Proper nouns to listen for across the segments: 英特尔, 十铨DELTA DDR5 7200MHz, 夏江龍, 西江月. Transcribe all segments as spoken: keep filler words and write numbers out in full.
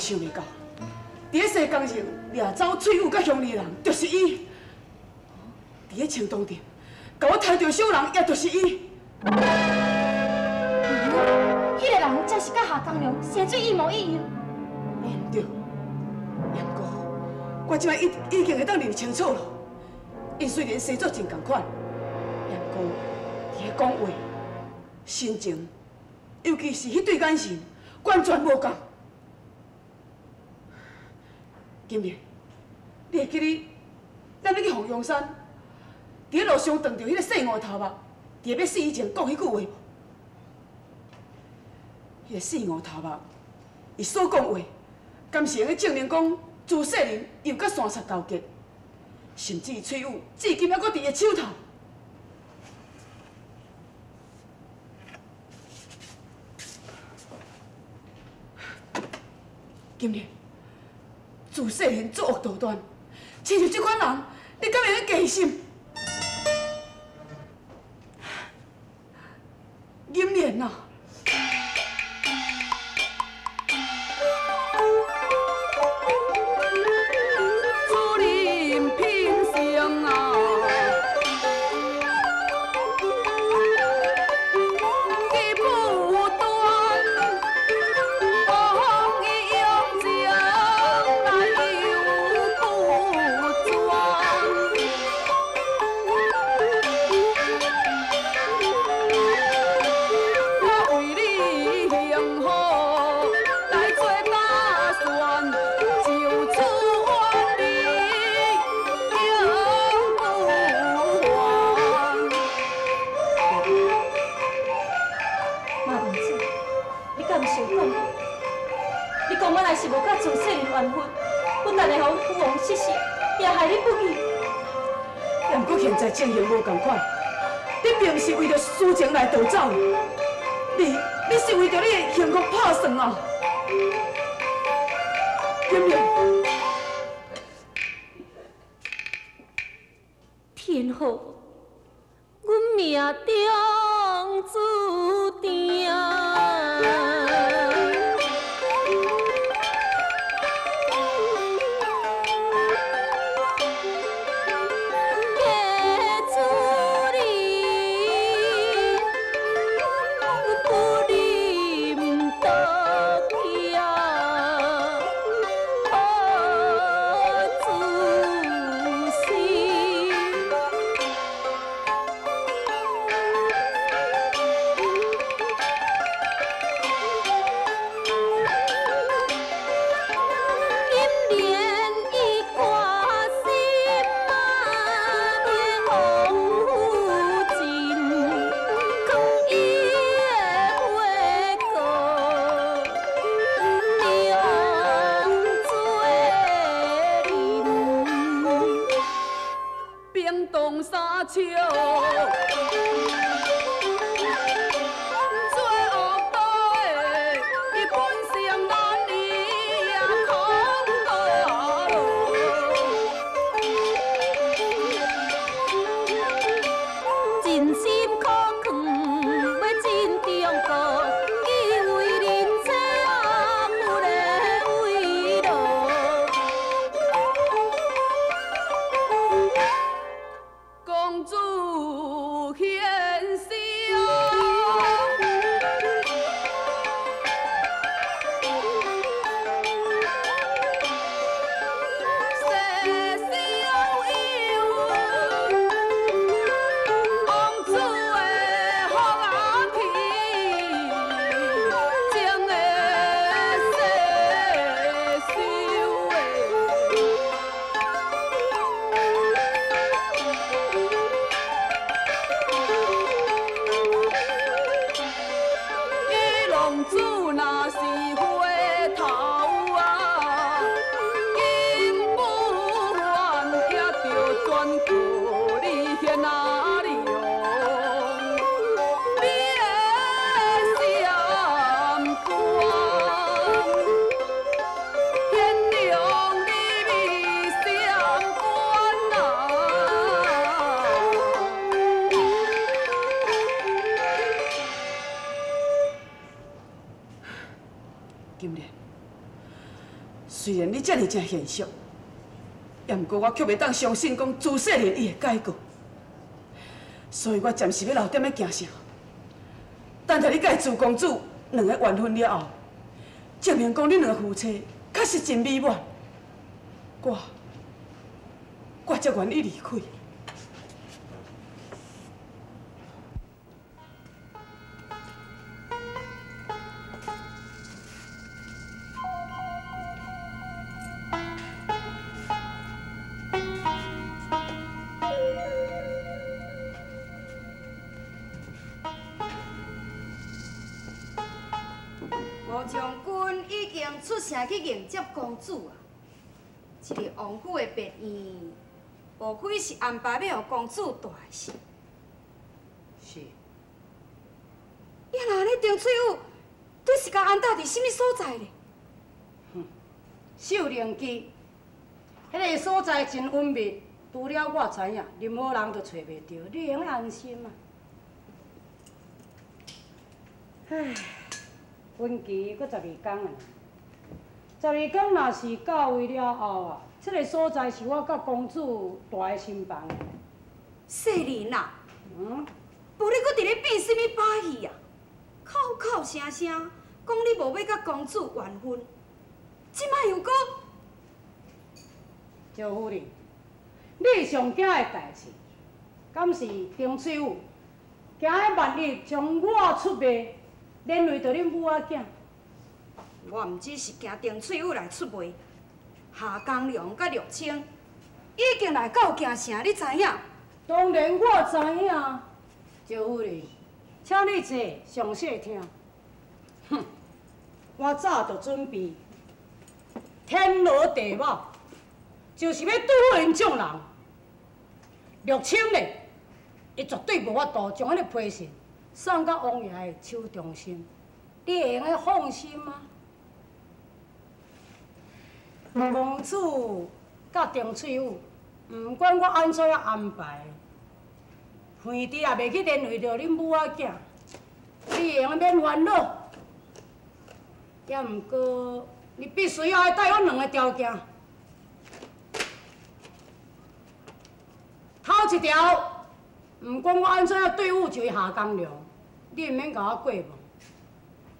想袂到，伫个西江城掠走翠玉甲乡里人，就是伊；伫个青东店，甲我杀着小人，也就是伊。迄个人真是甲夏江良生做一模一样。哎，唔对，杨哥，我即摆已已经会当认清楚了。因虽然生做真同款，杨哥伫个讲话、心情，尤其是迄对眼神，完全无同。 金莲，你会记哩？咱要去凤阳山，伫路上撞到迄个细憨头目，伫要死以前讲迄句话。迄个细憨头目，伊所讲话，敢是用去证明讲朱世林又甲山贼勾结，甚至翠玉至今还搁伫伊手头。金莲。 自细汉作恶多端，亲像这款人，你敢会去戒心？金莲啊，主人品性啊，你不端，王爷用情。 是无甲自细汉缘分，不但会互父王失势，也害你不义。也毋过现在情形无同款，你并毋是为着私情来逃走，你你是为着你的幸福打算啊！金莲，天父，阮命中注定。虽然你这么真现实，也毋过我却袂当相信讲朱世林伊会改过，所以我暂时要留点仔惊声。等下你甲朱公主两个完婚了后，证明讲恁两个夫妻确实真美满，我我才愿意离开。 去迎接公主啊！一个王府的别院，无非是安排要让公主住是？是。呀，那恁张翠玉对是甲安搭伫什么所在呢？哼，秀玲居，迄、那个所在真隐秘，除了我知影，任何人都找袂着，你用安心嘛。唉，婚期搁十二天啊！ 十二天若是到位了后啊，这个所在是我甲公主住的新房。世林啊，嗯，无你搁伫咧变什么把戏啊？口口声声讲你无要甲公主完婚，即摆又搁？赵夫人，你上惊的代志，敢是张翠玉？惊的万一将我出卖，连累到恁母仔囝。 我毋只是惊张翠玉来出卖，夏江良甲陆清已经来到京城，你知影？当然我知影，赵夫人，请你坐，详细听。哼，我早就准备天罗地网，就是要对付因种人。陆清呢，伊绝对无法度将迄个批信送到王爷的手中心，你会用放心吗？ 公主甲张翠玉，毋管我安怎安排，远滴也袂去连累着恁母仔囝，你会用免烦恼。也毋过，你必须要答应我两个条件。头一条，毋管我安怎对付就是夏江良，你毋免甲我过问。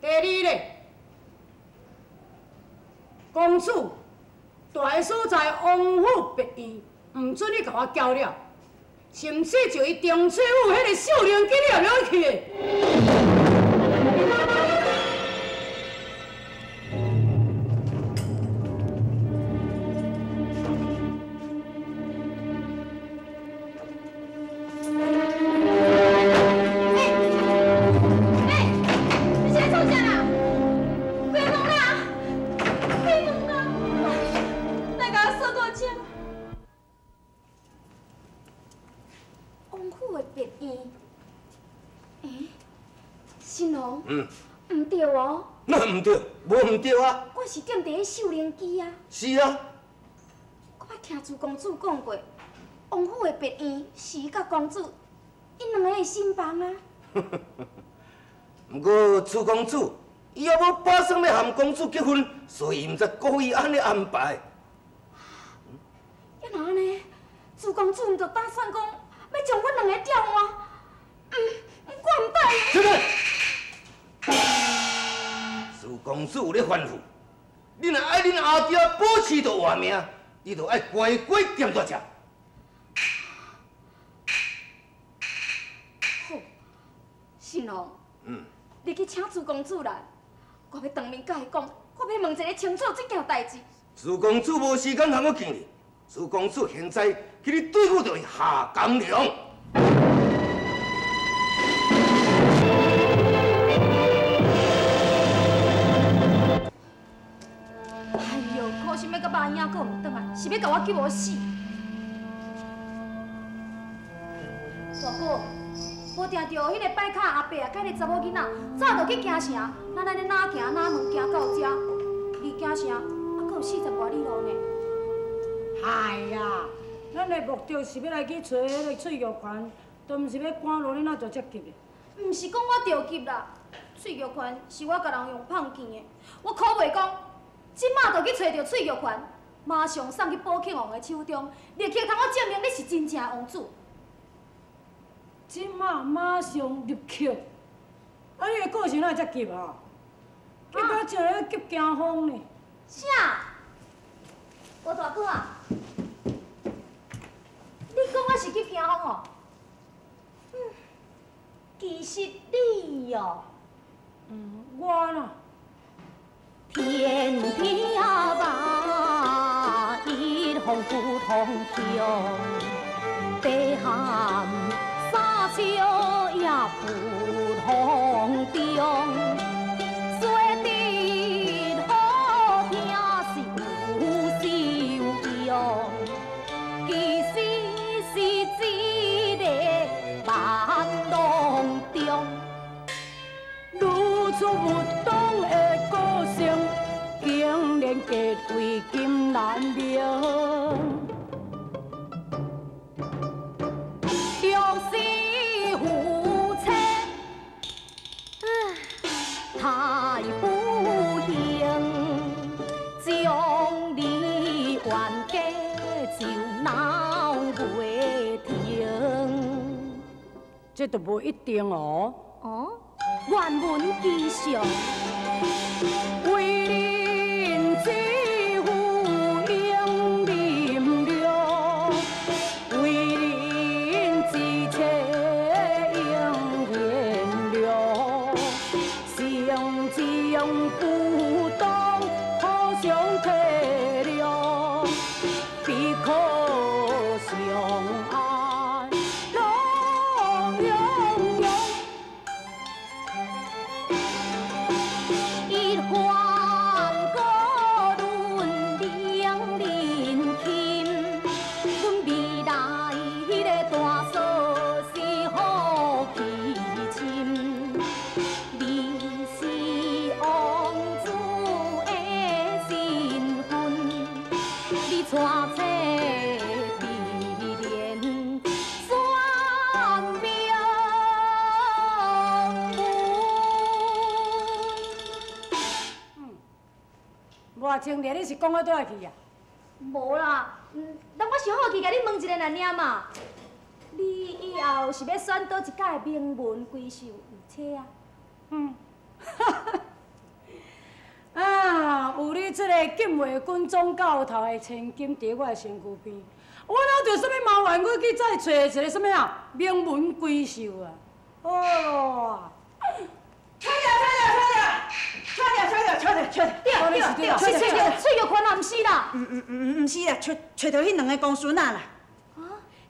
第二咧，公主。 大个所在王府别院，毋准你甲我交了，甚至就伊张翠玉迄个秀玲，今日也袂去的。哎哎，你现在从啥啦？鬼梦啦！鬼梦啦！ 王府的别院，哎、欸，新郎，嗯，唔对哦，那唔对，无唔对啊。我是踮伫迄秀玲居啊。是啊。我捌听朱公主讲过，王府的别院是伊甲公主，因两个的新房啊。不过朱公主，伊也无打算要和公主结婚，所以毋才故意安尼安排。 要哪呢？朱公主毋就打算讲要将阮两个调换，嗯，我唔答应。真的，朱公主有咧吩咐，你若爱恁阿爹保持着活命，你就爱乖乖踮大只。好，新郎，嗯，你去请朱公主来，我要当面甲伊讲，我要问一个清楚这件代志。朱公主无时间通我见你。 朱公主现在去你对付着夏江良。要甲我救无死。大哥，无定着迄个拜卡阿伯啊，甲迄个查某囡仔走落去京城，咱安尼哪行哪门行到遮？离京城啊，阁有四十外里路呢。嗨呀，咱的目的是要来去找迄个翠玉环，都毋是要赶路，你哪做这急的？毋是讲我着急啦，翠玉环是我甲人用棒见的，我可袂讲，即马着去找着翠玉环。 马上送去宝庆王的手中，立刻通我证明你是真正王子。即马马上立刻，啊！你的个性哪会遮急啊？你敢像咧急惊风呢？啥？无大哥啊！你讲我是急惊风哦？嗯，其实你哦，嗯，我啦。 片片白，一红不同香，白含沙丘也不同中。 结为金难明，终是夫妻太不幸，将你冤家就闹袂停。这都无一定哦。哦，原文其详，为你。 只有应忍了，为人之切应原谅，相敬不当，互相体谅，必可相安乐融融。一花。 外情热，你是讲到倒来去啊？无啦，嗯，但我是好奇，甲你问一个呾尔嘛。你以后是要选倒一届名门闺秀有妻啊？嗯，哈哈。啊，有你这个禁卫军总教头的千金伫我的身躯边，我哪着啥物麻烦？我去再找一个啥物啊？名门闺秀啊！哦。 吹着，吹着，吹着，吹着，吹着，吹着，对，对，吹着，吹着款啦，唔是啦，唔唔唔唔是啦，吹吹到迄两个公孙啊啦，啊，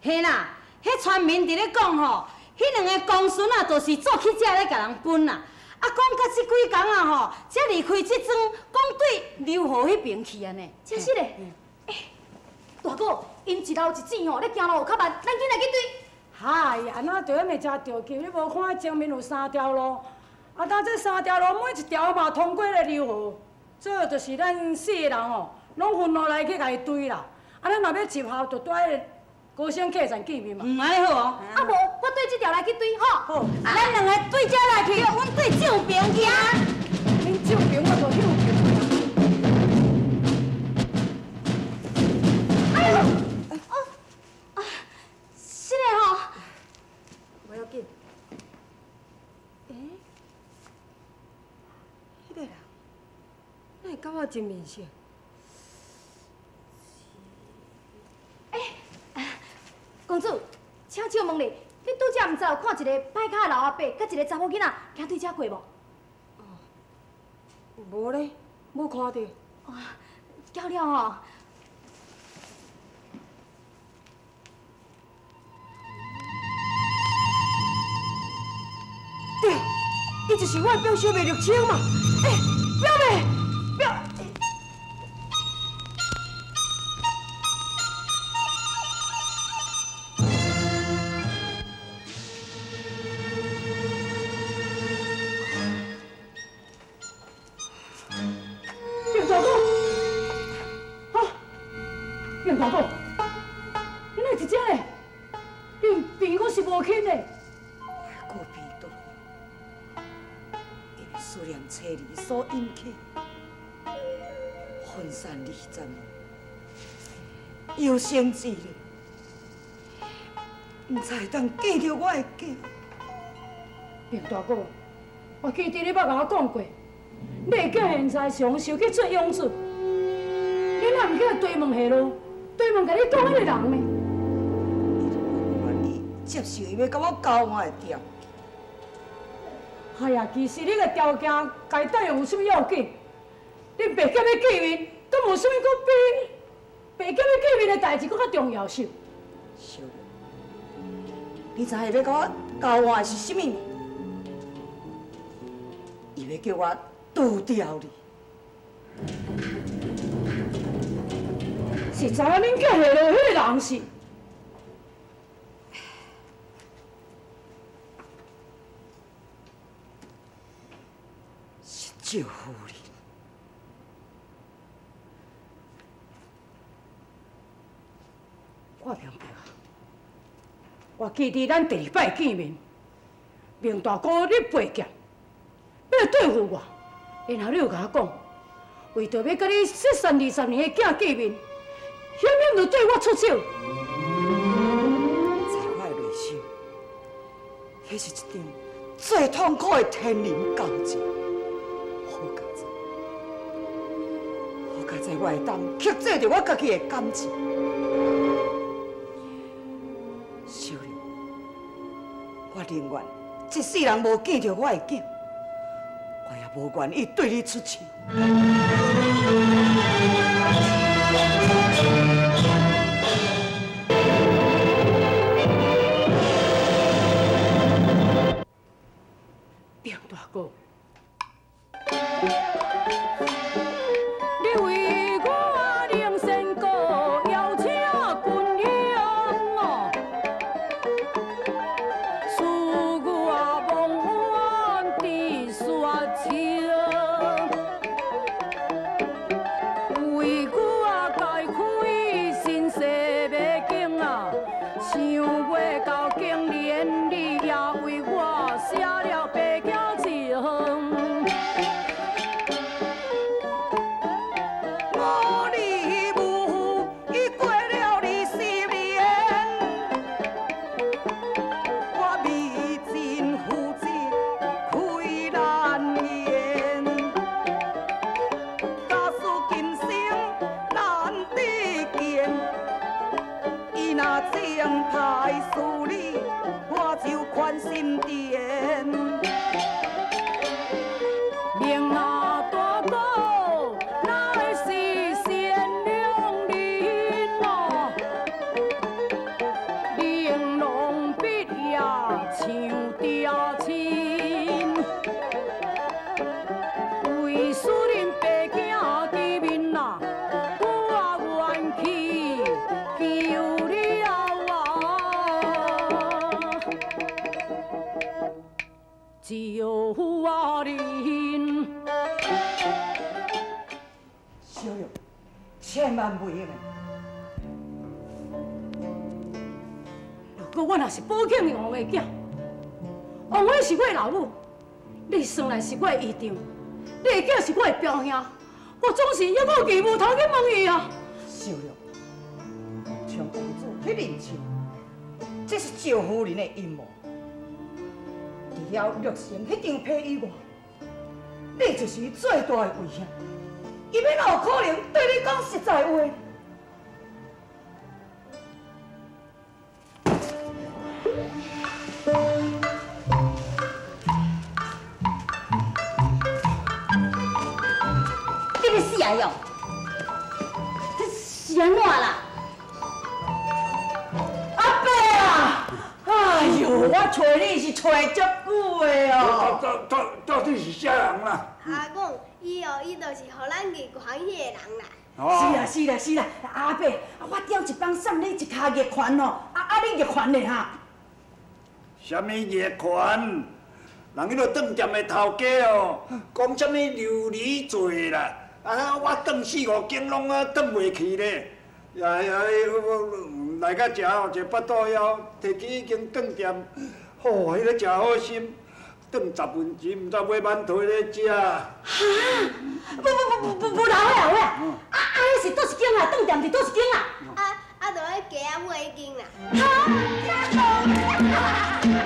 嘿啦，迄村民伫咧讲吼，迄两个公孙啊，就是做起遮咧甲人分啦，啊，讲到即几工啊吼，才离开即庄，讲对流河迄边去安尼，真是嘞，哎，大哥，因一老一姊吼，咧行路有较慢，咱紧来去对。哎呀，哪对咪遮着急？你无看前面有三条路？ 啊！咱这三条路，每一条嘛通过个流河，这就是咱四个人吼，拢分落来去甲伊堆啦。啊，咱若要集合，就蹛迄个高升客栈见面嘛。嗯，安尼好哦。啊无，我对这条来去堆吼。好。啊，咱两个对遮来去，阮对正平去啊。恁正平，我着右平。哎呦！哦啊，是嘞吼。不要紧。 感觉真面熟。哎、欸，公主，请借问你，你拄则毋知有看一个歹脚的老阿伯，甲一个查某囡仔，行对遮过无？哦，无咧，无看到。哇、哦，交了哦。对，伊就是我表小妹绿青嘛。哎、欸，表妹。 表，自然车离所引起，分散二十年，又生一个，唔才当嫁着我的家。平大哥，我记得你捌甲我讲过，你的囝现在上受去做养子，你哪唔去追问下咯？追问甲你讲迄个人呢？伊不愿意接受，伊要甲我交换的条。 哎呀，其实你个条件该答应有啥物要紧？恁白捡要见面，都无啥物搁比白捡要见面的代志搁较重要些。是。你知影要甲我交换是啥物？伊要叫我除掉你。是知影恁嫁下落迄个人是？ 救夫人，我明白啊！我记得咱第二摆见面，明大哥你背剑，要对付我，然后你又甲我讲，为着要甲你失散二十年的囝见面，偏偏就对我出手。在我的内心，那是一场最痛苦的天人交战。 在我会当克制着我家己的感情，小玲，我宁愿一世人无见着我的囝，我也无愿意对你出手。平大哥。 一定，你的囝是我的表兄，我总是要我义务头去问伊啊。小玉，像公主去认亲，这是赵夫人的阴谋。除了绿城迄张批以外，你就是伊最大的危险。伊要哪有可能对你讲实在话？哎呦，这是安怎啦？阿伯啊！哎呦，我找你是找足久的哦。到到到底是啥人啦？阿公，伊哦，伊就是互咱月款迄个人啦。是啦，是啦，是啦。阿伯，我钓一帮送你一卡月款哦。啊啊，你月款嘞哈？什么月款？人迄个当店的头家哦，讲什么琉璃嘴啦？ 啊！我转四五间拢啊转袂去咧，呀呀！来到遮吼，一个腹肚枵，提起一间饭店，吼，迄个真好心。炖十分钱，唔知买馒头咧食。哈！不不不不不，老伙仔，啊啊，迄是倒一间啊，炖店是倒一间啊。啊啊，着爱加啊买一间啦。